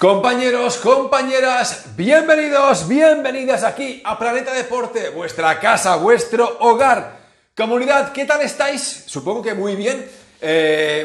Compañeros, compañeras, bienvenidos, bienvenidas aquí a Planeta Deporte, vuestra casa, vuestro hogar. Comunidad, ¿qué tal estáis? Supongo que muy bien.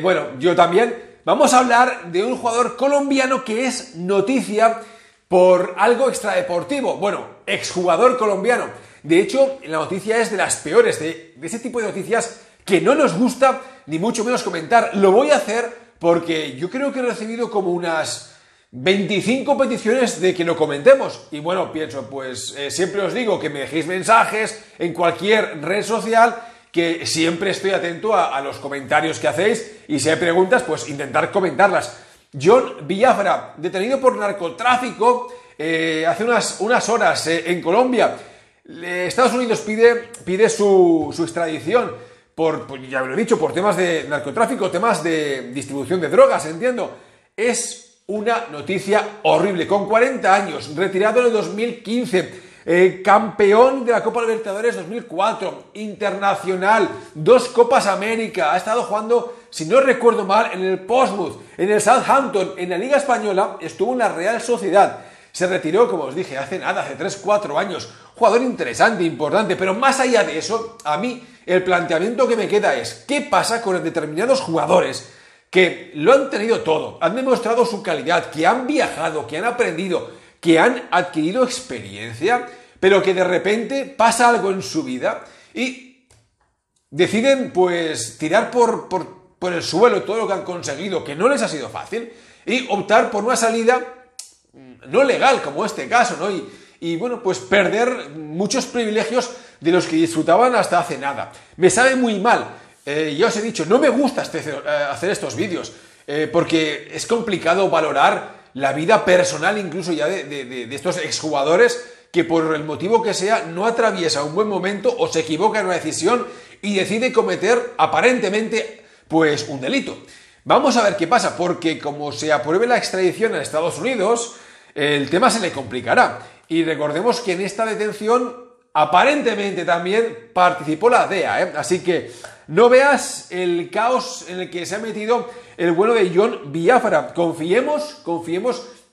Bueno, yo también. Vamos a hablar de un jugador colombiano que es noticia por algo extradeportivo. Bueno, exjugador colombiano. De hecho, la noticia es de las peores, de ese tipo de noticias que no nos gusta ni mucho menos comentar. Lo voy a hacer porque yo creo que he recibido como unas 25 peticiones de que lo comentemos. Y bueno, pienso, pues siempre os digo que me dejéis mensajes en cualquier red social, que siempre estoy atento a los comentarios que hacéis y si hay preguntas, pues intentar comentarlas. John Viáfara, detenido por narcotráfico hace unas horas en Colombia. Estados Unidos pide su extradición por, ya lo he dicho, por temas de narcotráfico, temas de distribución de drogas, entiendo. Es una noticia horrible, con 40 años, retirado en el 2015, campeón de la Copa Libertadores 2004, internacional, 2 Copas América, ha estado jugando, si no recuerdo mal, en el Portsmouth, en el Southampton, en la Liga Española, estuvo en la Real Sociedad, se retiró, como os dije, hace nada, hace 3-4 años, jugador interesante, importante, pero más allá de eso, a mí el planteamiento que me queda es, ¿qué pasa con determinados jugadores que lo han tenido todo, han demostrado su calidad, que han viajado, que han aprendido, que han adquirido experiencia, pero que de repente pasa algo en su vida y deciden pues tirar por el suelo todo lo que han conseguido, que no les ha sido fácil, y optar por una salida no legal, como este caso, ¿no? Y bueno, pues perder muchos privilegios de los que disfrutaban hasta hace nada. Me sabe muy mal. Ya os he dicho, no me gusta hacer estos vídeos porque es complicado valorar la vida personal incluso ya de estos exjugadores que por el motivo que sea no atraviesa un buen momento o se equivoca en una decisión y decide cometer aparentemente pues un delito. Vamos a ver qué pasa porque como se apruebe la extradición a Estados Unidos el tema se le complicará y recordemos que en esta detención aparentemente también participó la DEA, así que no veas el caos en el que se ha metido el bueno de John Viáfara. Confiemos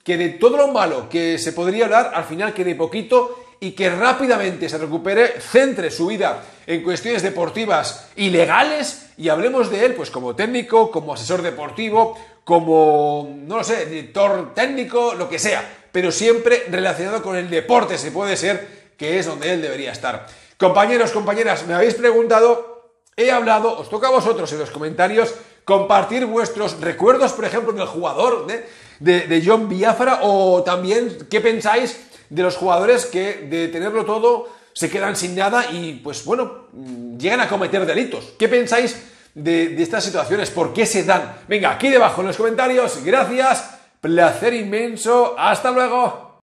que de todo lo malo que se podría hablar, al final quede poquito y que rápidamente se recupere, centre su vida en cuestiones deportivas y legales y hablemos de él pues como técnico, como asesor deportivo, como, no lo sé, director técnico, lo que sea, pero siempre relacionado con el deporte, si puede ser, que es donde él debería estar. Compañeros, compañeras, me habéis preguntado. He hablado, os toca a vosotros en los comentarios compartir vuestros recuerdos, por ejemplo, del jugador de John Viáfara o también qué pensáis de los jugadores que de tenerlo todo se quedan sin nada y pues bueno, llegan a cometer delitos. ¿Qué pensáis de estas situaciones? ¿Por qué se dan? Venga, aquí debajo en los comentarios. Gracias, placer inmenso, hasta luego.